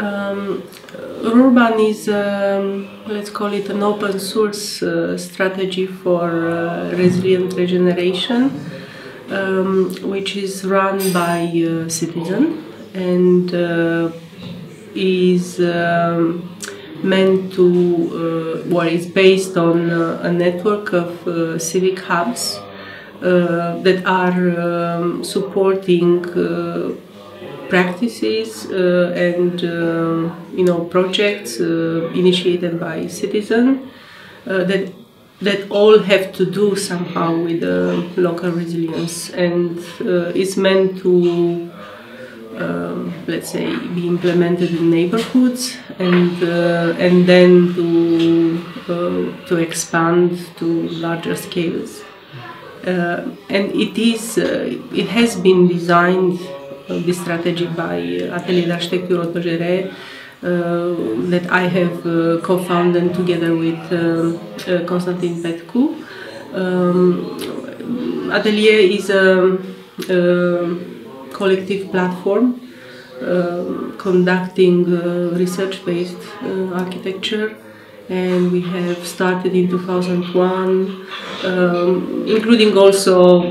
R-Urban is, let's call it, an open source strategy for resilient regeneration, which is run by citizens and is meant to, well, is based on a network of civic hubs that are supporting practices and projects initiated by citizens that all have to do somehow with local resilience, and it's meant to let's say be implemented in neighborhoods and then to expand to larger scales. And it has been designed, this strategy, by Atelier d'Architecture autogérée, that I have co-founded together with Constantin Petku. Atelier is a collective platform conducting research-based architecture, and we have started in 2001, including also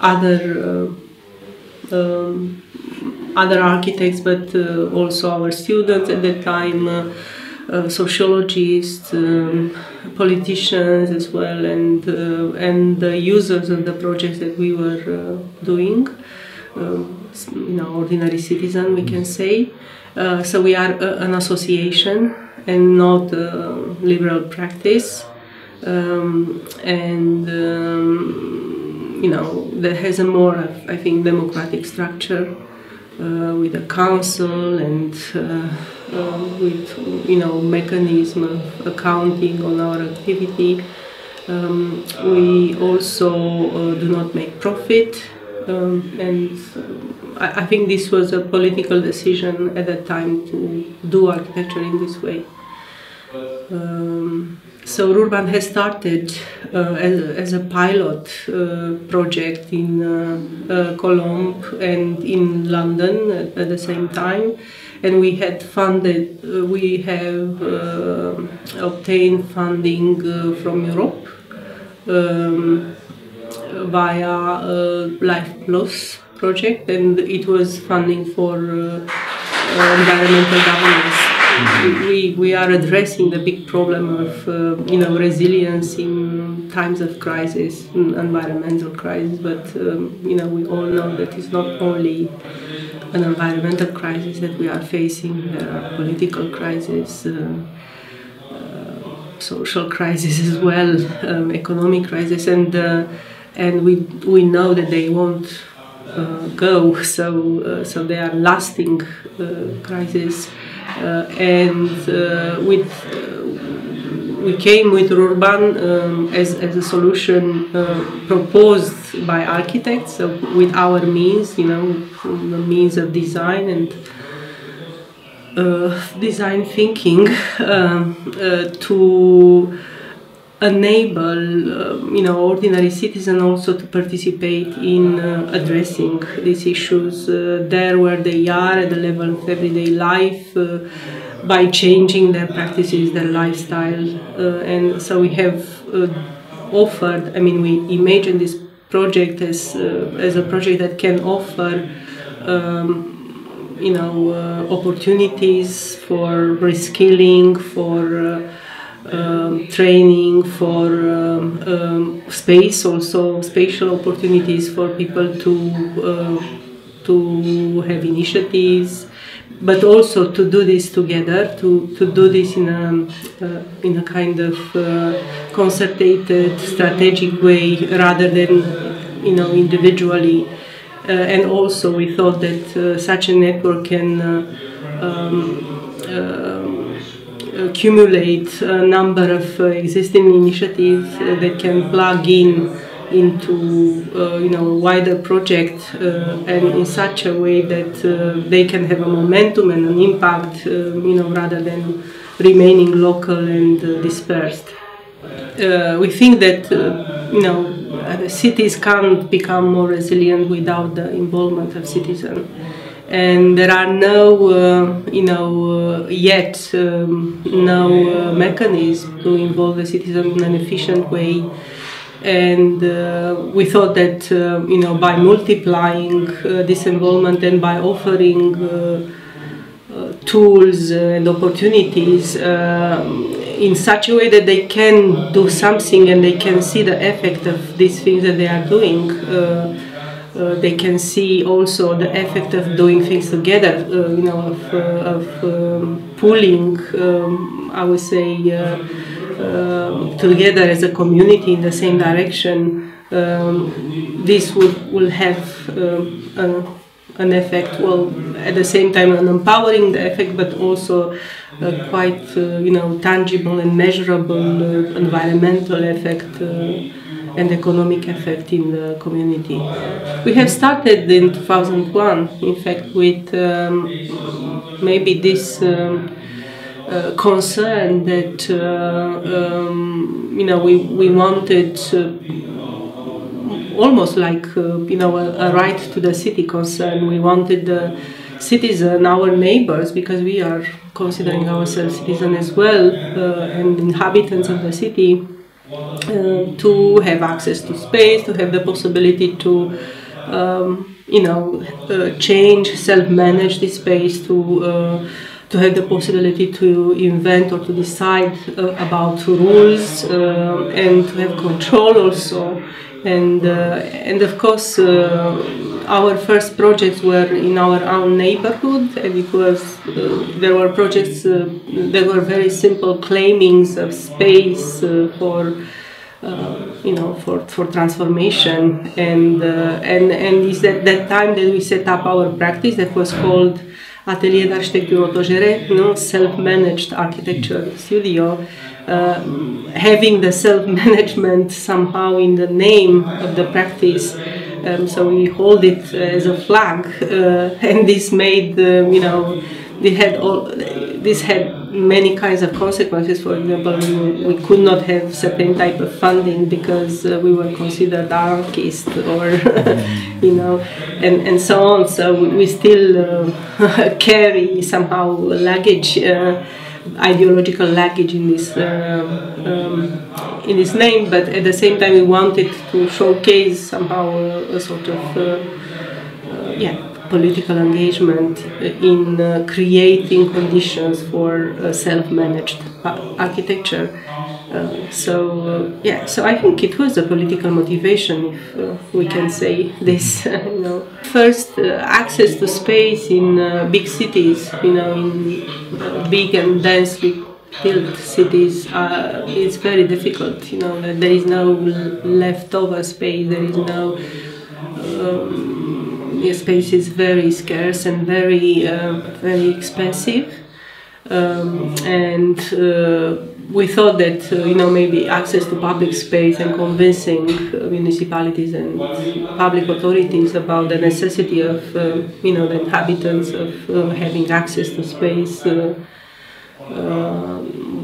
other architects, but also our students at that time, sociologists, politicians as well, and the users of the projects that we were doing, ordinary citizen, we can say. So we are an association and not a liberal practice, that has a more, I think, democratic structure with a council and with mechanism of accounting on our activity. We also do not make profit, and I think this was a political decision at that time to do architecture in this way. So R-Urban has started as a pilot project in Cologne and in London at the same time, and we had funded. We have obtained funding from Europe via Life Plus project, and it was funding for environmental governance. We are addressing the big problem of resilience in times of crisis, environmental crisis. But we all know that it's not only an environmental crisis that we are facing. There are political crises, social crises as well, economic crisis, and we know that they won't go. So they are lasting crises. We came with R-Urban as a solution proposed by architects, so with our means, the means of design and design thinking, to enable ordinary citizens also to participate in addressing these issues there where they are at the level of everyday life, by changing their practices, their lifestyle, and so we have offered. I mean, we imagine this project as a project that can offer opportunities for reskilling, for training, for space, also spatial opportunities for people to have initiatives, but also to do this together, to do this in a kind of concerted, strategic way, rather than individually. And also, we thought that such a network can accumulate a number of existing initiatives that can plug into a wider project, and in such a way that they can have a momentum and an impact, rather than remaining local and dispersed. We think that cities can't become more resilient without the involvement of citizens. and there are no, no mechanism to involve the citizens in an efficient way. And we thought that, by multiplying this involvement and by offering tools and opportunities in such a way that they can do something and they can see the effect of these things that they are doing. They can see also the effect of doing things together, pooling, I would say, together as a community in the same direction. This will have an effect, well, at the same time an empowering effect, but also quite, tangible and measurable environmental effect. And economic effect in the community. We have started in 2001, in fact, with maybe this concern that we wanted almost like a right to the city concern. We wanted the citizen, our neighbors, because we are considering ourselves citizens as well and inhabitants of the city. To have access to space, to have the possibility to, change, self-manage this space, to have the possibility to invent or to decide about rules and to have control also. And of course, our first projects were in our own neighborhood, and it was there were projects that were very simple claimings of space for transformation, and it's at that time that we set up our practice that was called Atelier d'Architecture autogérée, self-managed architecture studio, having the self-management somehow in the name of the practice. So we hold it as a flag, and this made, this had many kinds of consequences. For example, we could not have certain type of funding because we were considered anarchist, or, and so on. So we still carry somehow luggage, ideological luggage in this name, but at the same time we wanted to showcase somehow a sort of political engagement in creating conditions for self-managed architecture. So I think it was a political motivation, if we can say this. First, access to space in big cities, in big and densely built cities, it's very difficult. There is no leftover space. There is no space is very scarce and very, very expensive. We thought that maybe access to public space and convincing municipalities and public authorities about the necessity of the inhabitants of having access to space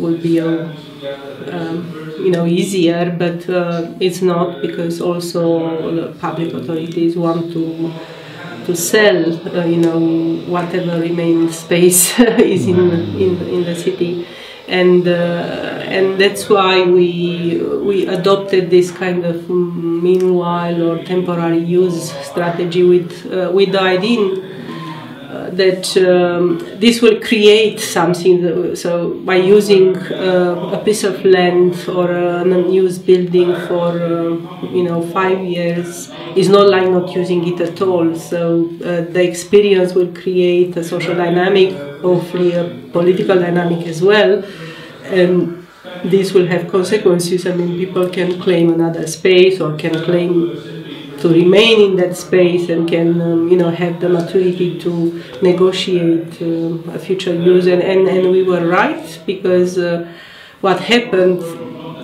would be easier, but it's not, because also the public authorities want to sell whatever remains space is in the city. And that's why we adopted this kind of meanwhile or temporary use strategy with the idea that this will create something. So by using a piece of land or an unused building for 5 years, it's not like not using it at all. So the experience will create a social dynamic, hopefully a political dynamic as well, and this will have consequences. I mean, people can claim another space or can claim to remain in that space and can have the maturity to negotiate a future use. And we were right, because what happened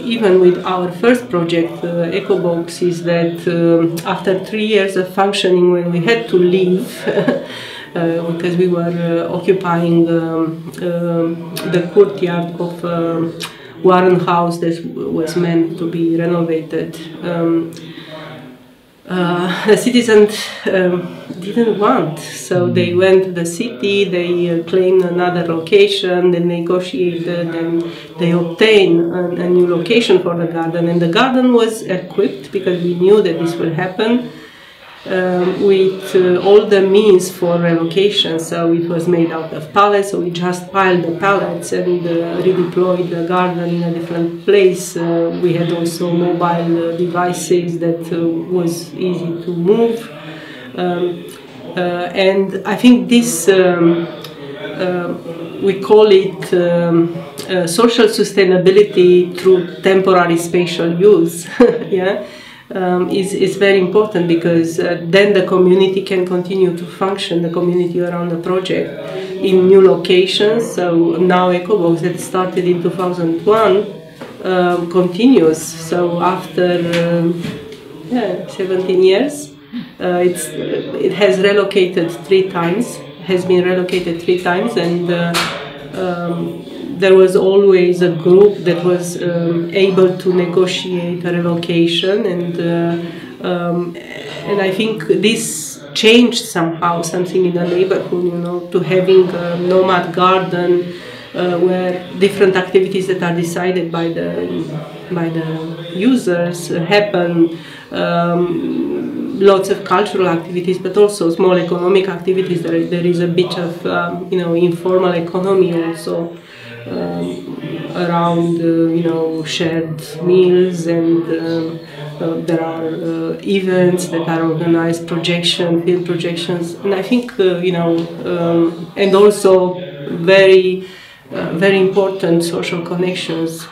even with our first project, EcoBox, is that after 3 years of functioning, when we had to leave because we were occupying the courtyard of Warren House that was meant to be renovated, the citizens didn't want. So they went to the city, they claimed another location, they negotiated and they obtained a new location for the garden. And the garden was equipped, because we knew that this will happen, with all the means for relocation. So it was made out of pallets, so we just piled the pallets and redeployed the garden in a different place. We had also mobile devices that was easy to move. And I think this, we call it social sustainability through temporary spatial use. Yeah? Is very important, because then the community can continue to function, the community around the project, in new locations. So now EcoBox, that started in 2001, continues. So after 17 years, it has relocated 3 times, has been relocated 3 times, and there was always a group that was able to negotiate a relocation, and I think this changed somehow something in the neighborhood, you know, to having a nomad garden where different activities that are decided by the users happen. Lots of cultural activities, but also small economic activities. There is a bit of you know, informal economy also. Around you know, shared meals, and there are events that are organized, film projections, and I think you know, and also very important social connections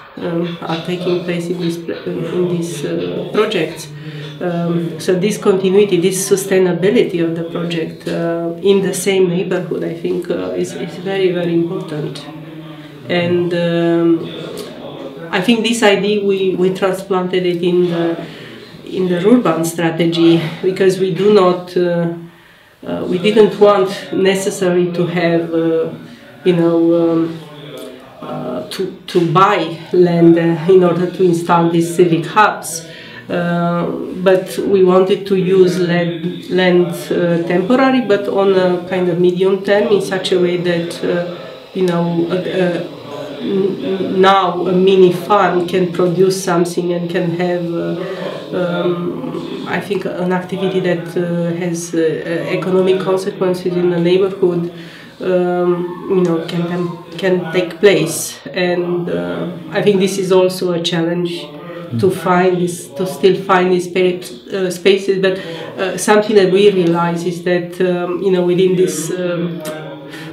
are taking place in these projects. So this continuity, this sustainability of the project in the same neighborhood, I think is very, very important. And I think this idea we transplanted it in the urban strategy, because we do not we didn't want necessarily to have you know, to buy land in order to install these civic hubs, but we wanted to use land temporary, but on a kind of medium term, in such a way that you know, now a mini farm can produce something and can have, I think, an activity that has economic consequences in the neighborhood, you know, can take place. And I think this is also a challenge, to find this, to still find these spaces. But something that we realize is that, you know, within this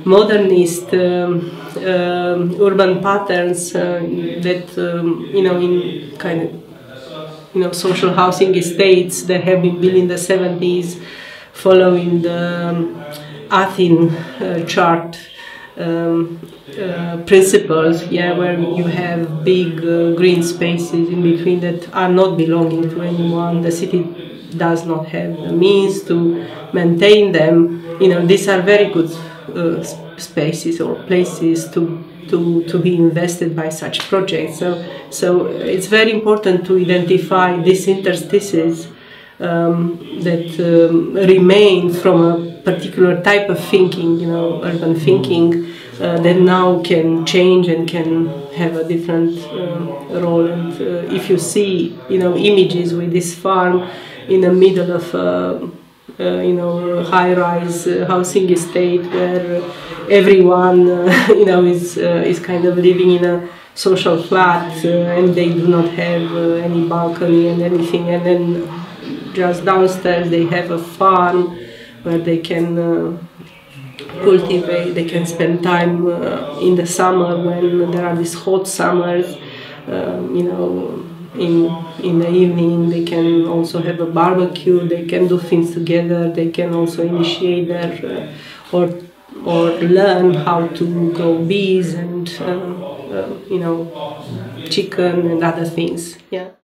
modernist urban patterns that you know, in kind of, you know, social housing estates that have been built in the 70s, following the Athens chart principles, yeah, where you have big green spaces in between that are not belonging to anyone. The city does not have the means to maintain them. You know, these are very good spaces or places to be invested by such projects. So it's very important to identify these interstices that remain from a particular type of thinking, you know, urban thinking, that now can change and can have a different role. And if you see, you know, images with this farm in the middle of you know, high-rise housing estate, where everyone you know, is kind of living in a social flat, and they do not have any balcony and anything, and then just downstairs they have a farm where they can cultivate, they can spend time in the summer, when there are these hot summers, you know, in the evening they can also have a barbecue, they can do things together, they can also initiate their or learn how to grow bees and you know, chicken and other things. Yeah.